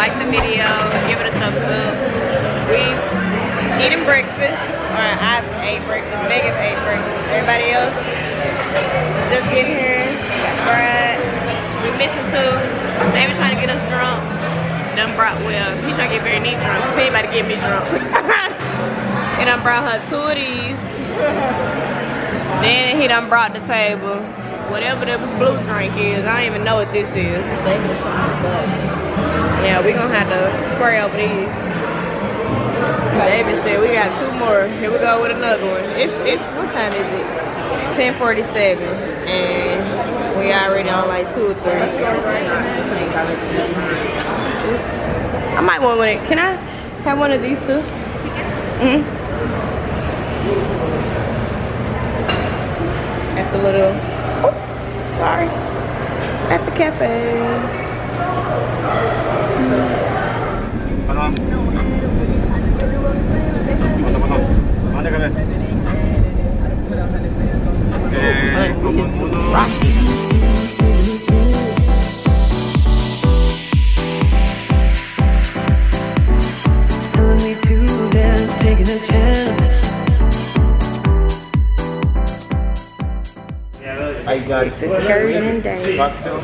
like the video, give it a thumbs up. We've eaten breakfast, or I've ate breakfast, Megan ate breakfast, everybody else just getting here. Alright, we missing two. They were trying to get us drunk. Done brought Will. He trying to get very neat drunk. See anybody get me drunk. And I brought her two of these. Then he done brought the table. Whatever the blue drink is, I don't even know what this is. Yeah, we gonna have to pray over these. David said we got two more. Here we go with another one. It's what time is it? 10:47, and we already on like 2 or 3. I might want one. Can I have one of these too? At the little. Sorry, at the cafe. Only two bands taking a chance. It's excursion day, so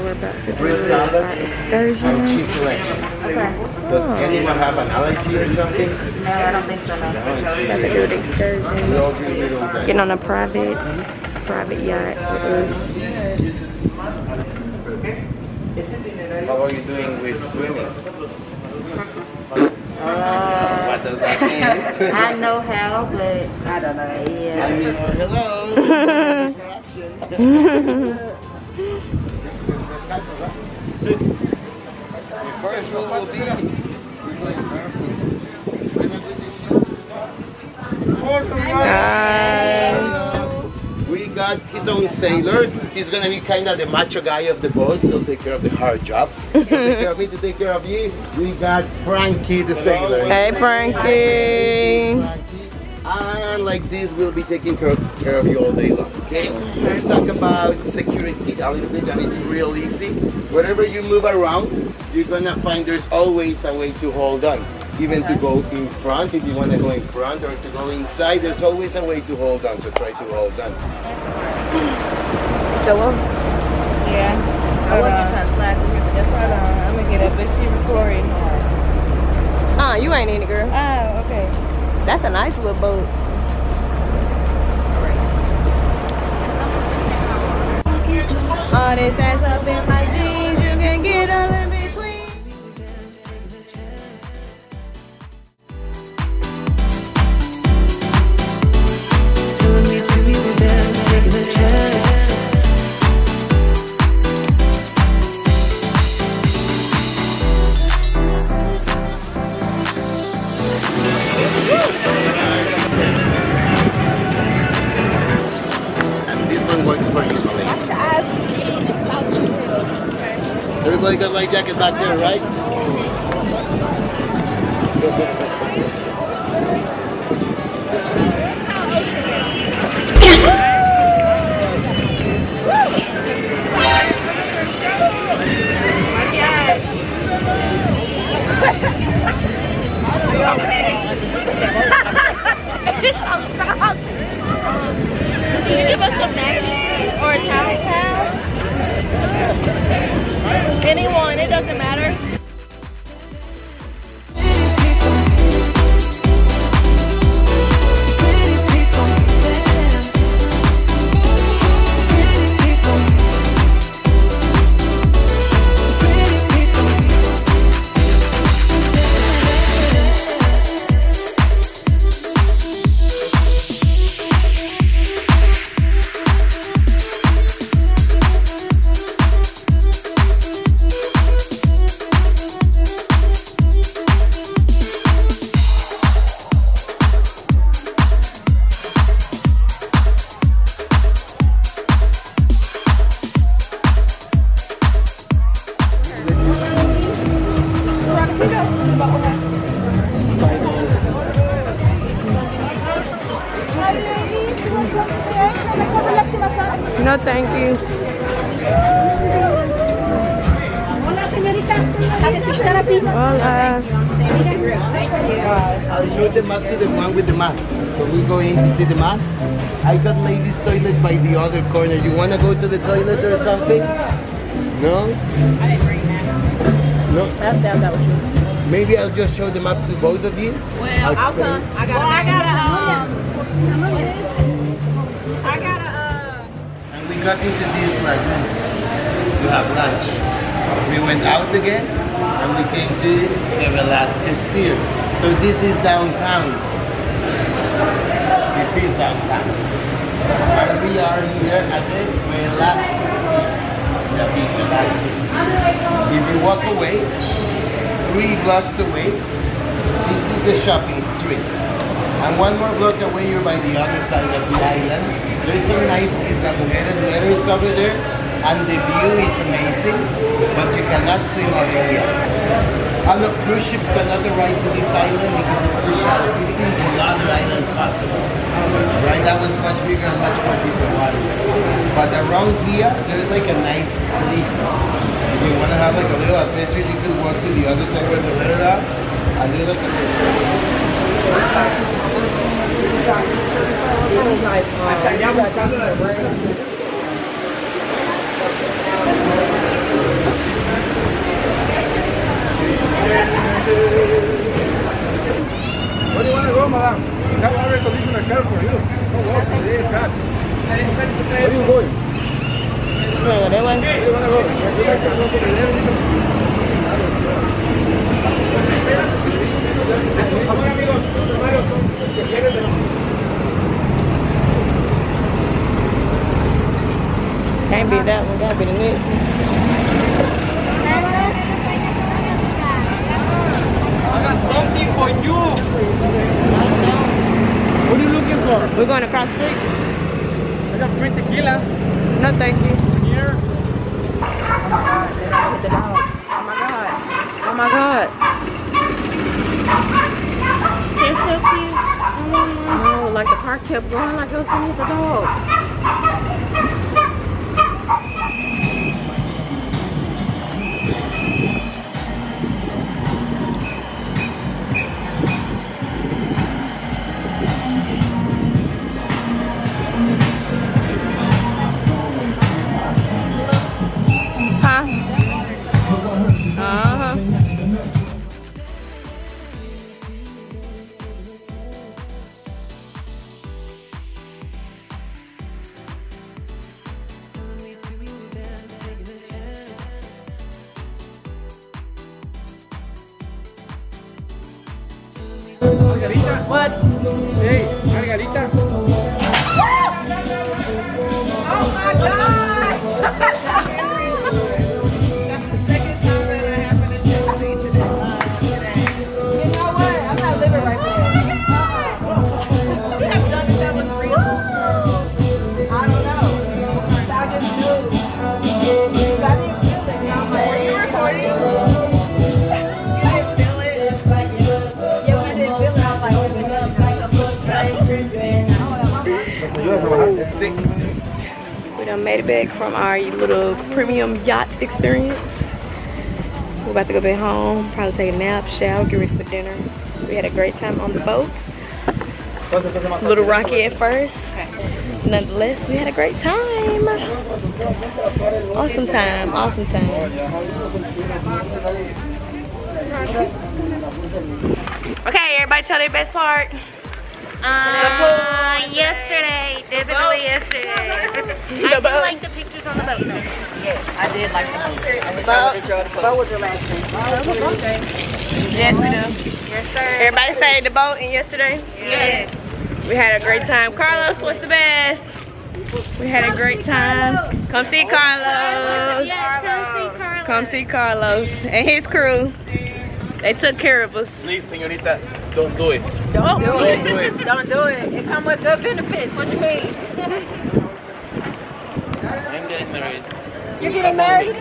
we're about to do our excursion. Okay. Does anyone have an allergy or something? No, I don't think so. We're about to do the excursion. Getting on a private yacht with us. How are you doing with swimming? What does that mean? I know how, but I don't know. Yeah. I mean, hello. The first rule will be we got his own sailor. He's gonna be kind of the macho guy of the boat. He'll take care of the hard job. He'll take care of me to take care of you. We got Frankie the sailor. Hey Frankie. And like this, we'll be taking care of you all day long. Okay? Let's talk about security a little bit, and it's real easy. Wherever you move around, you're gonna find there's always a way to hold on. Even to go in front, if you want to go in front, or to go inside, there's always a way to hold on. So try to hold on. Yeah. I wasn't trying to slide through here, but that's right on. I'm gonna get up, but she's recording. You ain't in it, girl. Oh, okay. That's a nice little boat. All this ass up in my jeans, you can get all in between. Doing me to you, then taking the chance. Everybody got light jackets back there, right? Can you give us a magazine or a towel? Anyone, it doesn't matter. No, thank you. I'll show the map to the one with the mask. So we go in to see the mask. I got ladies' toilet by the other corner. You want to go to the toilet or something? No? I didn't bring that. No? That was yours. Maybe I'll just show the map to both of you. Well, I'll come. And we got into this like to have lunch. We went out again and we came to the Velasquez pier. So this is downtown. This is downtown. And we are here at the Velasquez pier. The big Velasquez pier. If you walk away, 3 blocks away, this is the shopping street. And 1 more block away, you're by the other side of the island. There's some nice Islamic letters over there, and the view is amazing, but you cannot swim over here. And the cruise ships cannot arrive to this island because it's too shallow. It's in the other island possible. Right, that one's much bigger and much more deeper waters. But around here, there's like a nice cliff. If you want to have like a little adventure, you can walk to the other side where the letter are, and there's like a little... Where do you want to go, madam? We have already conditioned a car for you. No work for this car. Where are you going? Where do you want to go? Can't be that one, gotta be the next one. I got something for you! What are you looking for? We're going across the street. I got free tequila. No, thank you. Here. Oh my god. They're so cute. Oh, like the car kept going like it was beneath the dog. What? Hey, Margarita. Oh my god! That's the second time that I have been in today. You know what? I'm not living right now. You have done that with 3 times. I don't know. I just knew. I didn't feel it. Are you recording? We done made it back from our little premium yacht experience. We're about to go back home, probably take a nap, shower, get ready for dinner. We had a great time on the boat. A little rocky at first. Nonetheless, we had a great time. Awesome time, awesome time. Okay, everybody tell their best part. Yesterday, definitely yesterday. I did like the pictures on the boat. Yes, I did like the pictures. The boat was the last thing. Yes, sir. Everybody say the boat and yesterday? Yes. We had a great time. Carlos, what's the best? We had a great time. Come see Carlos. Yes, come see Carlos. And his crew. They took care of us. Please, señorita, don't do it. Don't do it. Don't do it. It comes with good benefits. What you mean? I'm getting married. You're getting married?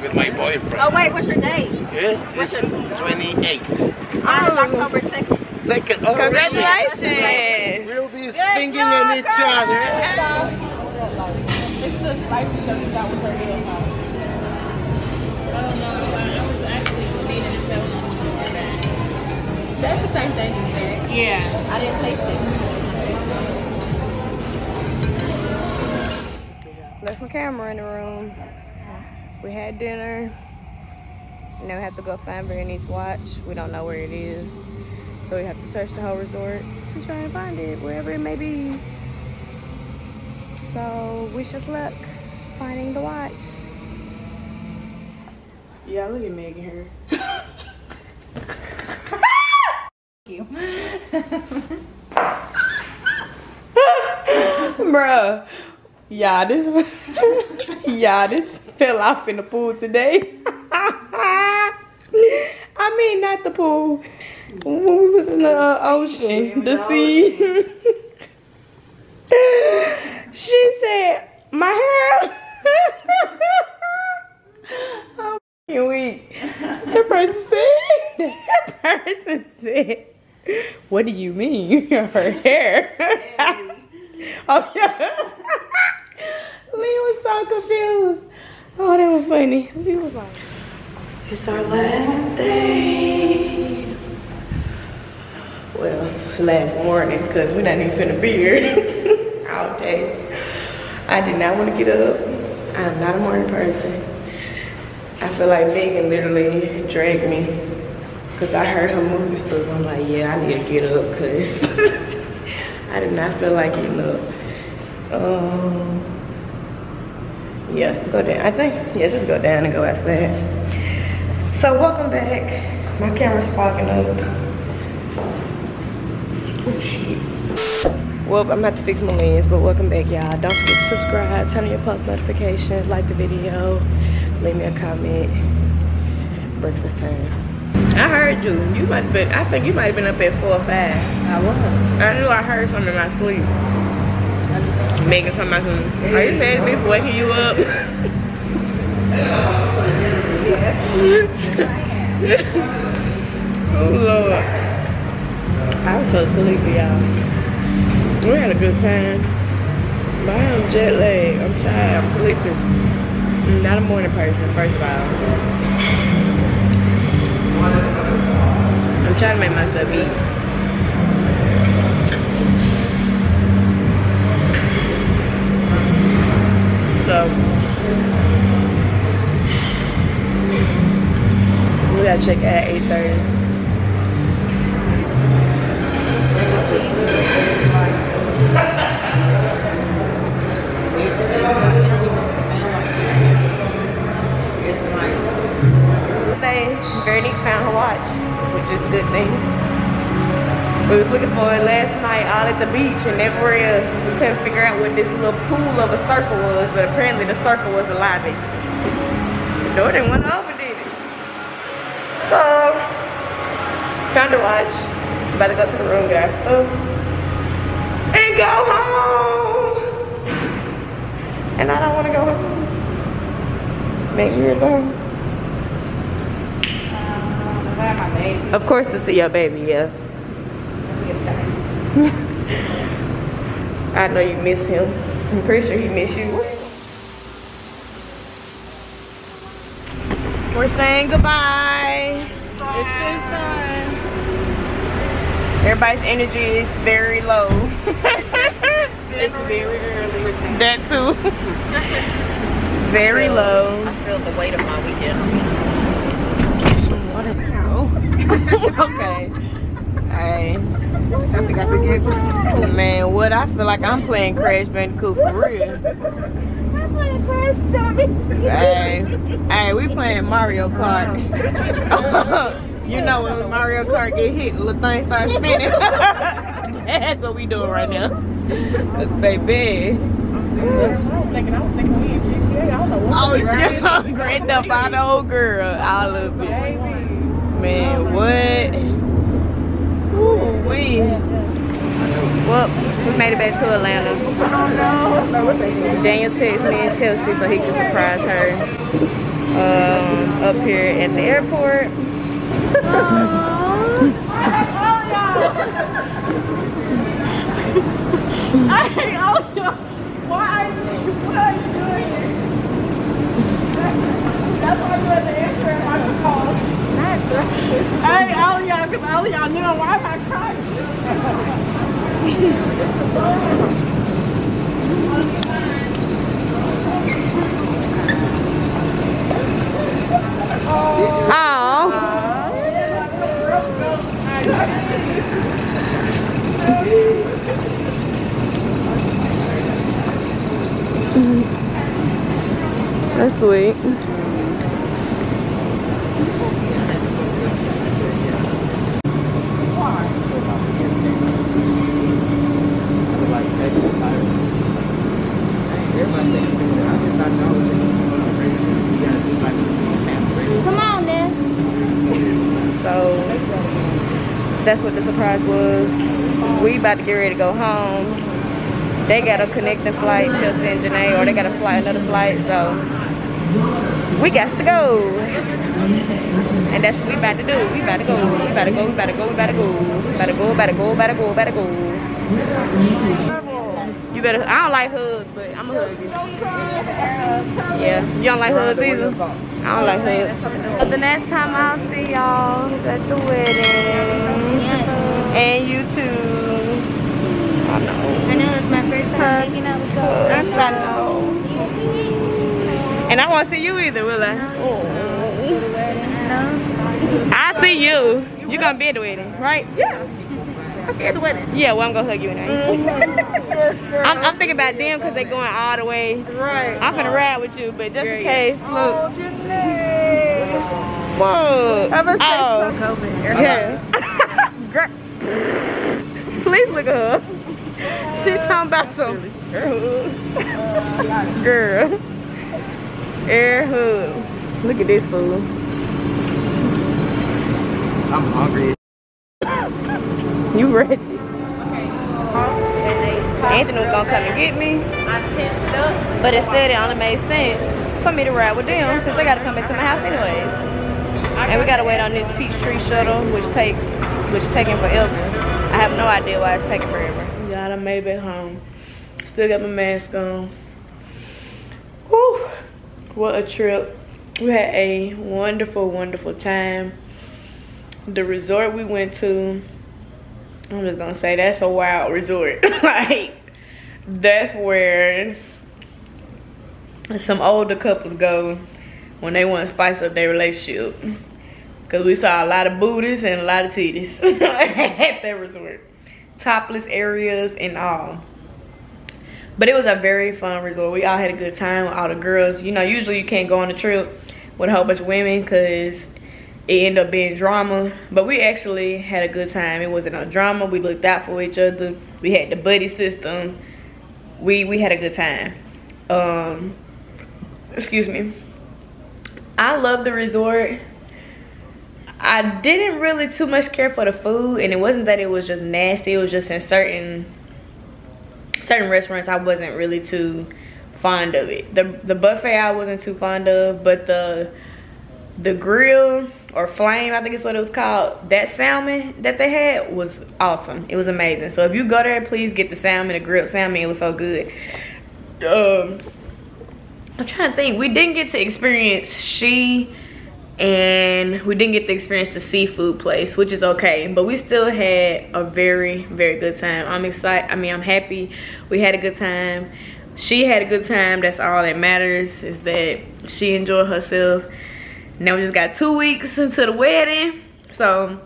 With my boyfriend. Oh wait, what's your name? Yeah, what's your 28. October 2nd. Second already. Congratulations. We'll be singing on each other. It's the spicy that was her head. I don't know. I was actually. That's the same thing you said. Yeah. I didn't taste it. Left my camera in the room. We had dinner. Now we have to go find Bernie's watch. We don't know where it is. So we have to search the whole resort to try and find it, wherever it may be. So wish us luck finding the watch. Yeah, look at Meg here. You. Bruh. Yeah, this fell off in the pool today. I mean, not the pool. When we was in the ocean, the sea. She said, my hair. I'm weak. That person said, what do you mean? Her hair. Oh, yeah. Lee was so confused. Oh, that was funny. Lee was like, it's our last day. Well, last morning, because we're not even finna be here all day. I did not want to get up. I'm not a morning person. I feel like Megan literally dragged me because I heard her movie stuff. I'm like, yeah, I need to get up because I did not feel like getting up. Yeah, go down. I think, yeah, just go down and go outside. So welcome back. My camera's fogging up. Oh shit. Well, I'm about to fix my lens, but welcome back, y'all. Don't forget to subscribe, turn on your post notifications, like the video, leave me a comment. Breakfast time. I heard you. You might have been, I think you might have been up at 4 or 5. I was. I knew I heard something in my sleep. Megan's talking about something. Are you mad at me for waking you up? Oh Lord, I was so sleepy, y'all. We had a good time, but I'm jet lagged. I'm tired. I'm sleepy. I'm not a morning person, first of all. I'm trying to make myself eat. So. We gotta check at 8:30. Verdi found her watch, which is a good thing. We was looking for it last night all at the beach and everywhere else. We couldn't figure out what this little pool of a circle was, but apparently the circle was a lobby. The door didn't went open. So, found a watch. About to go to the room, get our stuff, and go home. And I don't want to go home. Make you alone. Where my baby? Of course, to see your baby. Yeah. I know you miss him. I'm pretty sure he miss you. We're saying goodbye. It's been fun. Everybody's energy is very low. It's very early. That too. Very low. I feel the weight of my weekend. Water. Okay. Alright. I think I could get you. Man, what? I feel like I'm playing Crash Bandicoot for real. I'm playing Crash Bandicoot. Hey, we playing Mario Kart. You know when Mario Kart get hit, the little thing start spinning. That's what we doing right now. Baby. I was thinking we in GTA. I don't know what. Oh, yeah. Grand Theft Auto, girl. I love it. Man, what? Ooh, we. Well, we made it back to Atlanta. Oh, no. Daniel texted me and Chelsea so he could surprise her up here at the airport. I hate all y'all. Why are you doing this? That's why you at the airport and watch the calls. I hate all y'all. because earlier I knew why I crashed. That's sweet. That's what the surprise was. We about to get ready to go home. They got a connecting flight, Chelsea and Janae, or they got to fly another flight, so we got to go. And that's what we about to do. We about to go. We about to go. We about to go. We about to go. We about to go. About to go. About to go. About to go. You better. I don't like hugs, but I'ma hug you. Yeah. You don't like hugs either. I don't like that. The next time I'll see y'all is at the wedding. Yeah. And you too. I know. I know it's my first time hanging out with y'all. I know. And I won't see you either, will I? No. I'll see you. You're gonna be at the wedding, right? Yeah. I'll see you at the wedding. Yeah, well I'm gonna hug you anyway. I'm thinking about them because they're going all the way. Right. I'm gonna ride with you, but just in case, look. Oh, Janae. Whoa. Oh. Yeah. Girl. Please look at her. She's talking about some girl. Air hood. Look at this fool. I'm hungry. You wretched. Anthony was gonna come and get me, but instead it only made sense for me to ride with them since they gotta come into my house anyways. And we gotta wait on this Peachtree shuttle, which is taking forever. I have no idea why it's taking forever. Yeah, I made it back home. Still got my mask on. Whew, what a trip. We had a wonderful, wonderful time. The resort we went to, I'm just gonna say that's a wild resort. Like, that's where some older couples go when they want to spice up their relationship. Because we saw a lot of booties and a lot of titties at that resort. Topless areas and all. But it was a very fun resort. We all had a good time with all the girls. You know, usually you can't go on a trip with a whole bunch of women because it ended up being drama, but we actually had a good time. It wasn't a drama. We looked out for each other. We had the buddy system. We had a good time. Excuse me. I love the resort. I didn't really too much care for the food, and it wasn't that it was just nasty. It was just in certain restaurants I wasn't really too fond of it. The buffet I wasn't too fond of, but the grill or flame, I think it's what it was called, that salmon that they had was awesome. It was amazing. So if you go there, please get the salmon, the grilled salmon. It was so good. I'm trying to think. We didn't get to experience the seafood place, which is okay. But we still had a very, very good time. I'm excited. I mean, I'm happy. We had a good time. She had a good time. That's all that matters, is that she enjoyed herself. Now we just got 2 weeks into the wedding, so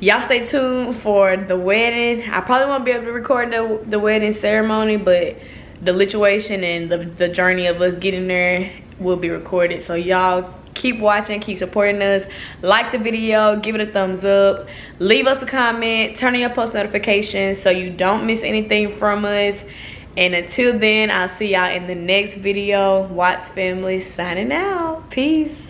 y'all stay tuned for the wedding. I probably won't be able to record the wedding ceremony, but the lituation and the journey of us getting there will be recorded. So y'all keep watching, keep supporting us. Like the video, give it a thumbs up, leave us a comment, turn on your post notifications so you don't miss anything from us. And until then, I'll see y'all in the next video. Watts family signing out. Peace.